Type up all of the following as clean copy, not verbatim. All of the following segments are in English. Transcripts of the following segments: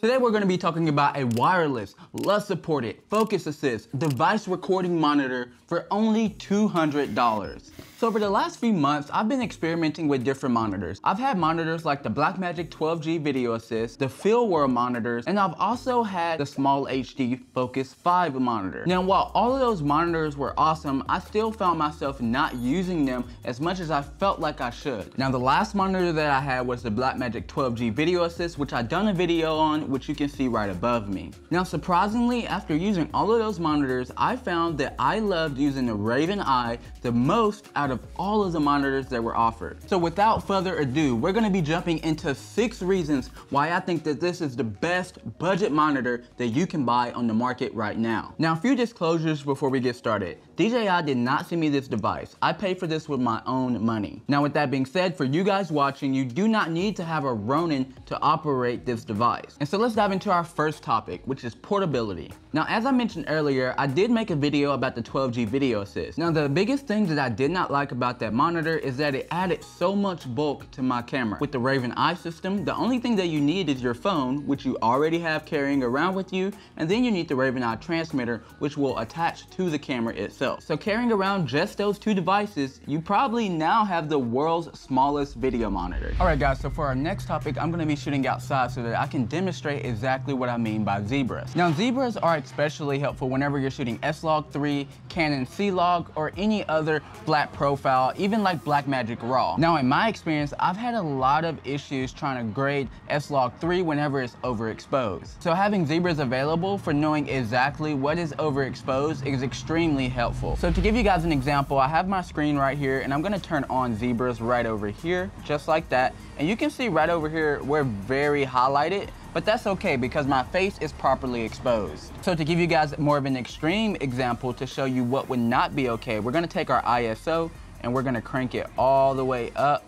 Today we're going to be talking about a wireless, LUT supported focus assist device recording monitor for only $200. So over the last few months, I've been experimenting with different monitors. I've had monitors like the Blackmagic 12G Video Assist, the Feelworld monitors, and I've also had the Small HD Focus 5 monitor. Now, while all of those monitors were awesome, I still found myself not using them as much as I felt like I should. Now, the last monitor that I had was the Blackmagic 12G Video Assist, which I've done a video on, which you can see right above me. Now, surprisingly, after using all of those monitors, I found that I loved using the RavenEye the most out of all of the monitors that were offered. So without further ado, we're gonna be jumping into 6 reasons why I think that this is the best budget monitor that you can buy on the market right now. Now, a few disclosures before we get started. DJI did not send me this device. I paid for this with my own money. Now, with that being said, for you guys watching, you do not need to have a Ronin to operate this device. And so let's dive into our first topic, which is portability. Now, as I mentioned earlier, I did make a video about the 12G Video Assist. Now, the biggest thing that I did not like about that monitor is that it added so much bulk to my camera. With the RavenEye system, the only thing that you need is your phone, which you already have carrying around with you, and then you need the RavenEye transmitter, which will attach to the camera itself. So carrying around just those 2 devices, you probably now have the world's smallest video monitor. All right, guys, so for our next topic, I'm gonna be shooting outside so that I can demonstrate exactly what I mean by zebras. Now, zebras are especially helpful whenever you're shooting S-Log3, Canon C-Log, or any other flat profile, even like Blackmagic RAW. Now, in my experience, I've had a lot of issues trying to grade S-Log3 whenever it's overexposed. So having zebras available for knowing exactly what is overexposed is extremely helpful. So to give you guys an example, I have my screen right here and I'm gonna turn on zebras right over here, just like that. And you can see right over here, we're very highlighted, but that's okay because my face is properly exposed. So to give you guys more of an extreme example to show you what would not be okay, we're gonna take our ISO and we're gonna crank it all the way up.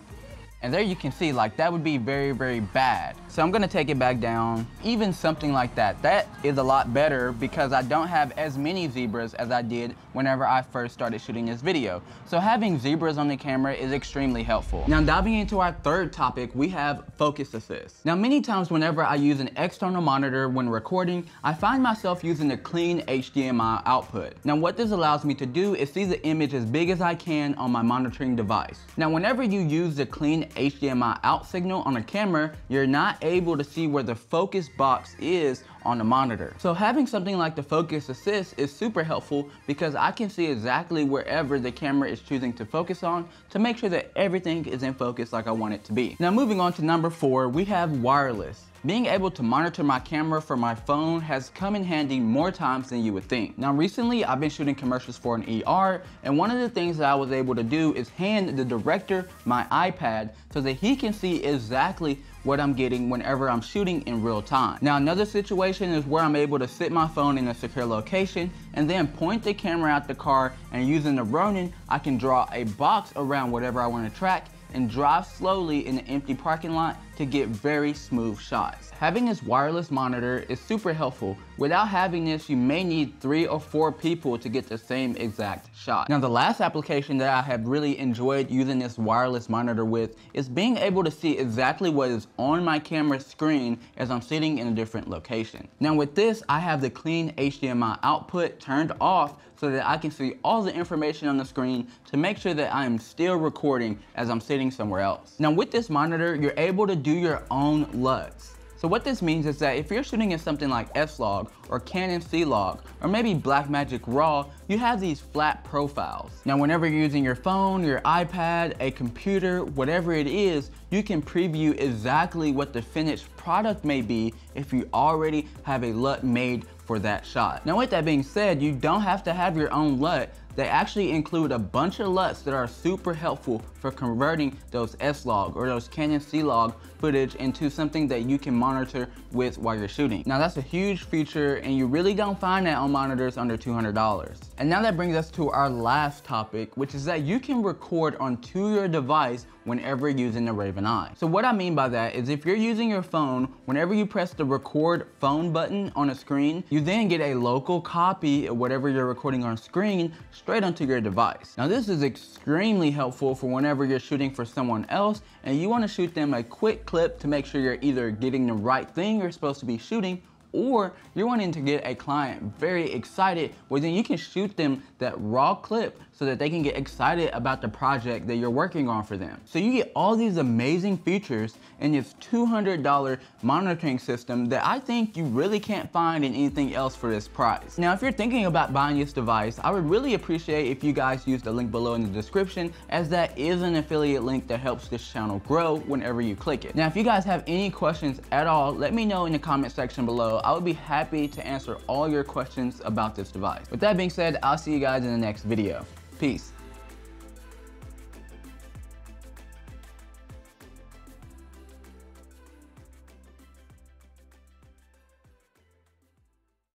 And there you can see, like, that would be very, very bad. So I'm gonna take it back down, even something like that. That is a lot better because I don't have as many zebras as I did whenever I first started shooting this video. So having zebras on the camera is extremely helpful. Now, diving into our third topic, we have focus assist. Now, many times whenever I use an external monitor when recording, I find myself using a clean HDMI output. Now, what this allows me to do is see the image as big as I can on my monitoring device. Now, whenever you use the clean HDMI out signal on a camera, you're not able to see where the focus box is on the monitor. So having something like the focus assist is super helpful because I can see exactly wherever the camera is choosing to focus on to make sure that everything is in focus like I want it to be. Now, moving on to number 4, we have wireless. Being able to monitor my camera from my phone has come in handy more times than you would think. Now, recently I've been shooting commercials for an ER, and one of the things that I was able to do is hand the director my iPad so that he can see exactly what I'm getting whenever I'm shooting in real time. Now, another situation is where I'm able to sit my phone in a secure location and then point the camera out the car, and using the Ronin, I can draw a box around whatever I want to track and drive slowly in an empty parking lot to get very smooth shots. Having this wireless monitor is super helpful. Without having this, you may need 3 or 4 people to get the same exact shot. Now, the last application that I have really enjoyed using this wireless monitor with is being able to see exactly what is on my camera screen as I'm sitting in a different location. Now, with this, I have the clean HDMI output turned off so that I can see all the information on the screen to make sure that I am still recording as I'm sitting somewhere else. Now, with this monitor, you're able to do your own LUTs. So what this means is that if you're shooting in something like S-Log or Canon C-Log or maybe Blackmagic RAW, you have these flat profiles. Now, whenever you're using your phone, your iPad, a computer, whatever it is, you can preview exactly what the finished product may be if you already have a LUT made for that shot. Now, with that being said, you don't have to have your own LUT. They actually include a bunch of LUTs that are super helpful for converting those S-Log or those Canon C-Log footage into something that you can monitor with while you're shooting. Now, that's a huge feature, and you really don't find that on monitors under $200. And now that brings us to our last topic, which is that you can record onto your device whenever using the RavenEye. So what I mean by that is if you're using your phone, whenever you press the record phone button on a screen, you then get a local copy of whatever you're recording on screen straight onto your device. Now this is extremely helpful for whenever you're shooting for someone else and you want to shoot them a quick clip to make sure you're either getting the right thing you're supposed to be shooting, or you're wanting to get a client very excited, well then you can shoot them that raw clip so that they can get excited about the project that you're working on for them. So you get all these amazing features in this $200 monitoring system that I think you really can't find in anything else for this price. Now, if you're thinking about buying this device, I would really appreciate if you guys use the link below in the description, as that is an affiliate link that helps this channel grow whenever you click it. Now, if you guys have any questions at all, let me know in the comment section below. I would be happy to answer all your questions about this device. With that being said, I'll see you guys in the next video. Peace.